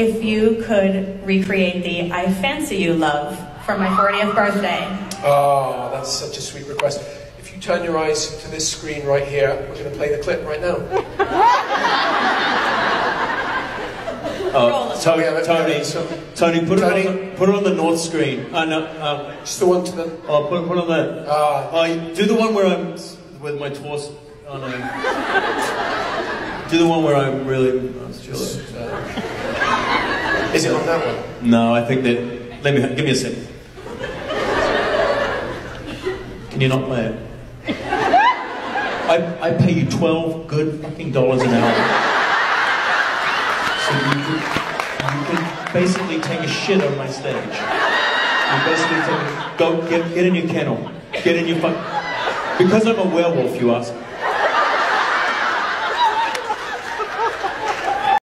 if you could recreate the I Fancy You Love for my 40th birthday. Oh, that's such a sweet request. If you turn your eyes to this screen right here, we're going to play the clip right now. Tony, put it on the north screen. Just the one to the... Oh, put on the... do the one where I'm... with my torso... Oh, no. Do the one where I'm really... Is it on that one? No, I think that... Give me a second. Can you not play it? I pay you 12 good fucking dollars an hour. So you can basically take a shit on my stage. You basically take a... Go, get in your kennel. Get in your fucking... Because I'm a werewolf, you ask.